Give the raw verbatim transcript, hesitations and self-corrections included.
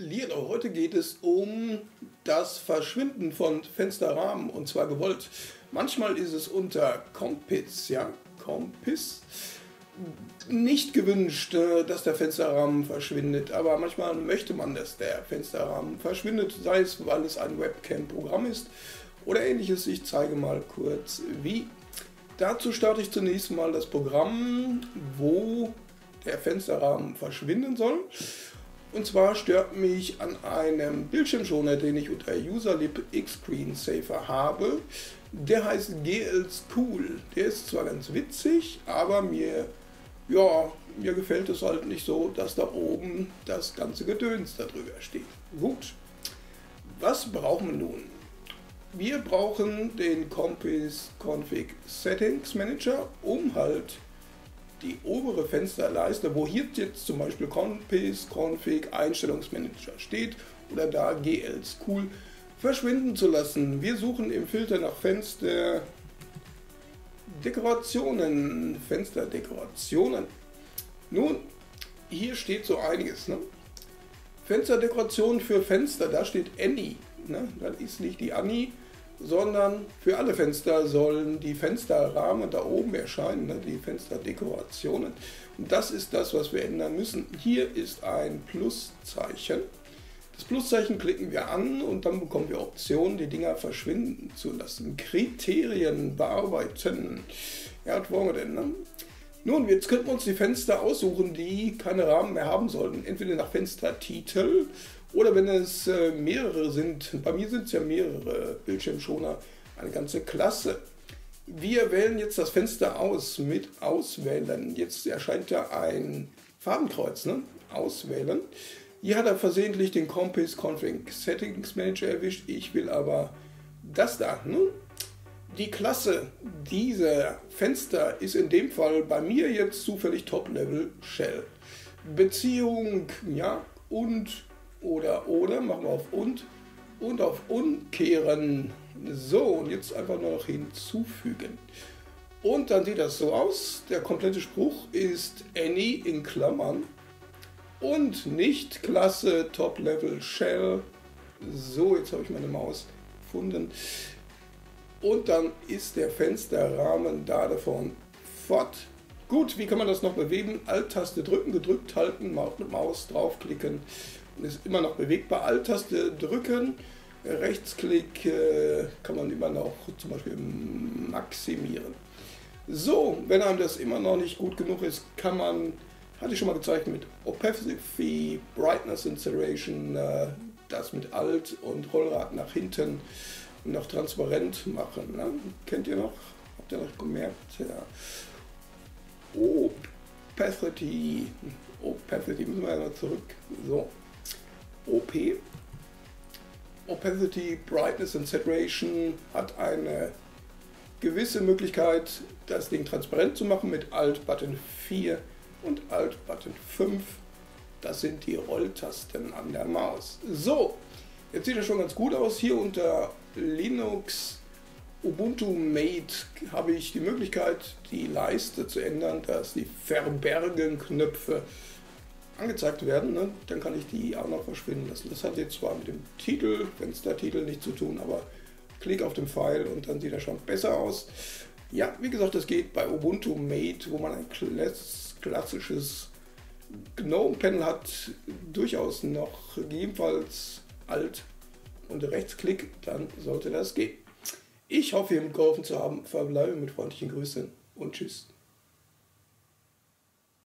Liano, heute geht es um das Verschwinden von Fensterrahmen, und zwar gewollt. Manchmal ist es unter Compiz, ja, Compiz, nicht gewünscht, dass der Fensterrahmen verschwindet, aber manchmal möchte man, dass der Fensterrahmen verschwindet, sei es, weil es ein Webcam-Programm ist oder ähnliches. Ich zeige mal kurz wie. Dazu starte ich zunächst mal das Programm, wo der Fensterrahmen verschwinden soll. Und zwar stört mich an einem Bildschirmschoner, den ich unter Userlib X-Screen Safer habe. Der heißt GLSchool. Der ist zwar ganz witzig, aber mir, ja, mir gefällt es halt nicht so, dass da oben das ganze Gedöns darüber steht. Gut, was brauchen wir nun? Wir brauchen den Compiz Config Settings Manager, um halt die obere Fensterleiste, wo hier jetzt zum Beispiel Compiz Config Einstellungsmanager steht oder da GLSchool, verschwinden zu lassen. Wir suchen im Filter nach Fenster Dekorationen, Fensterdekorationen. Nun, hier steht so einiges, ne? Fensterdekoration für Fenster, da steht Any, ne? Das ist nicht die Annie, sondern für alle Fenster sollen die Fensterrahmen da oben erscheinen, die Fensterdekorationen. Und das ist das, was wir ändern müssen. Hier ist ein Pluszeichen. Das Pluszeichen klicken wir an und dann bekommen wir Optionen, die Dinger verschwinden zu lassen. Kriterien bearbeiten. Ja, was wollen wir denn, ne? Nun, jetzt könnten wir uns die Fenster aussuchen, die keine Rahmen mehr haben sollten. Entweder nach Fenstertitel oder wenn es mehrere sind. Bei mir sind es ja mehrere Bildschirmschoner, eine ganze Klasse. Wir wählen jetzt das Fenster aus mit Auswählen. Jetzt erscheint ja ein Farbenkreuz, ne? Auswählen. Hier hat er versehentlich den Compiz Config Settings Manager erwischt. Ich will aber das da, ne? Die Klasse dieser Fenster ist in dem Fall bei mir jetzt zufällig Top Level Shell. Beziehung, ja, und, oder, oder, machen wir auf und, und auf umkehren. So, und jetzt einfach nur noch hinzufügen. Und dann sieht das so aus. Der komplette Spruch ist Any in Klammern und nicht Klasse Top Level Shell. So, jetzt habe ich meine Maus gefunden. Und dann ist der Fensterrahmen da davon fort. Gut, wie kann man das noch bewegen? Alt-Taste drücken, gedrückt halten, mit Maus draufklicken und ist immer noch bewegbar. Alt-Taste drücken, Rechtsklick äh, kann man immer noch zum Beispiel maximieren. So, wenn einem das immer noch nicht gut genug ist, kann man, hatte ich schon mal gezeigt, mit Opacity, Brightness and Saturation, äh, das mit Alt und Rollrad nach hinten noch transparent machen, ne? Kennt ihr noch? Habt ihr noch gemerkt? Ja. Opacity. Opacity müssen wir ja noch zurück. So. O P. Opacity, Brightness and Saturation hat eine gewisse Möglichkeit, das Ding transparent zu machen mit Alt-Button vier und Alt-Button fünf. Das sind die Rolltasten an der Maus. So. Jetzt sieht das schon ganz gut aus. Hier unter Linux Ubuntu Mate habe ich die Möglichkeit, die Leiste zu ändern, dass die Verbergen-Knöpfe angezeigt werden. Ne? Dann kann ich die auch noch verschwinden lassen. Das hat jetzt zwar mit dem Titel, Fenstertitel nichts zu tun, aber klick auf den Pfeil und dann sieht das schon besser aus. Ja, wie gesagt, das geht bei Ubuntu Mate, wo man ein klassisches Gnome-Panel hat, durchaus noch gegebenenfalls Alt und Rechtsklick, dann sollte das gehen. Ich hoffe, ihr mitgeholfen zu haben. Verbleibe mit freundlichen Grüßen und Tschüss.